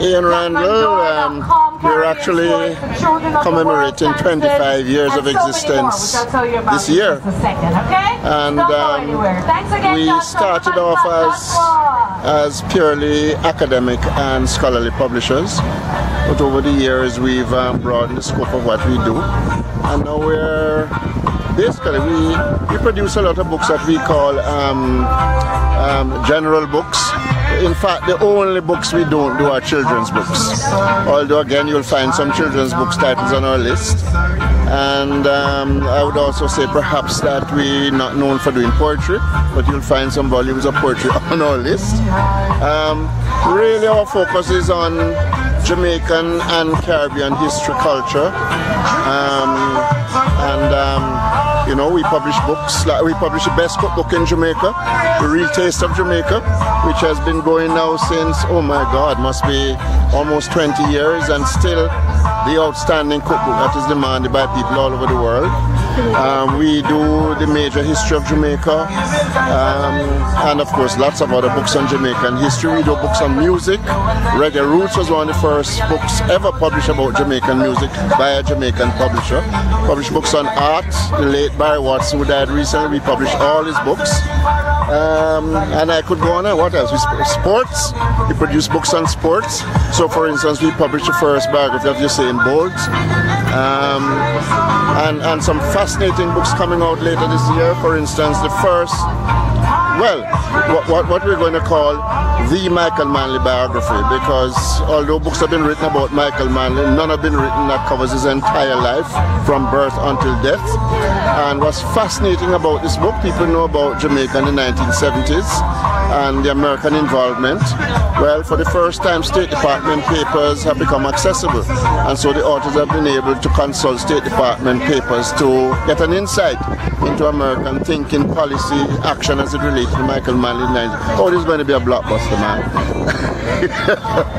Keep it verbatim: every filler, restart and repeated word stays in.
Ian Randle, um, we're actually commemorating twenty-five years of existence this year. And um, we started off as, as purely academic and scholarly publishers, but over the years we've um, broadened the scope of what we do. And now we're basically, we, we produce a lot of books that we call um, um, general books. In fact, the only books we don't do are children's books. Although, again, you'll find some children's books titles on our list. And um, I would also say perhaps that we're not known for doing poetry, but you'll find some volumes of poetry on our list. Um, really, our focus is on Jamaican and Caribbean history, culture. Um, and, um, you know, we publish books. Like we publish the best cookbook in Jamaica, The Real Taste of Jamaica, which has been going now since, oh my God, must be almost twenty years, and still the outstanding cookbook that is demanded by people all over the world. Um, we do the major history of Jamaica, um, and of course lots of other books on Jamaican history. We do books on music. Reggae Roots was one of the first books ever published about Jamaican music by a Jamaican publisher. Published books on art. The late Barry Watson, who died recently, we published all his books. Um, and I could go on. What else? We sports. We produce books on sports. So, for instance, we published the first biography of Usain Bolt, um, and and some fascinating books coming out later this year. For instance, the first, well, what what, what we're going to call the Michael Manley biography, because although books have been written about Michael Manley, none have been written that covers his entire life from birth until death. And what's fascinating about this book, people know about Jamaica in the nineteen seventies and the American involvement. Well, for the first time, State Department papers have become accessible, and so the authors have been able to consult State Department papers to get an insight into American thinking, policy, action as it relates to Michael Manley. Oh, this is going to be a blockbuster, man.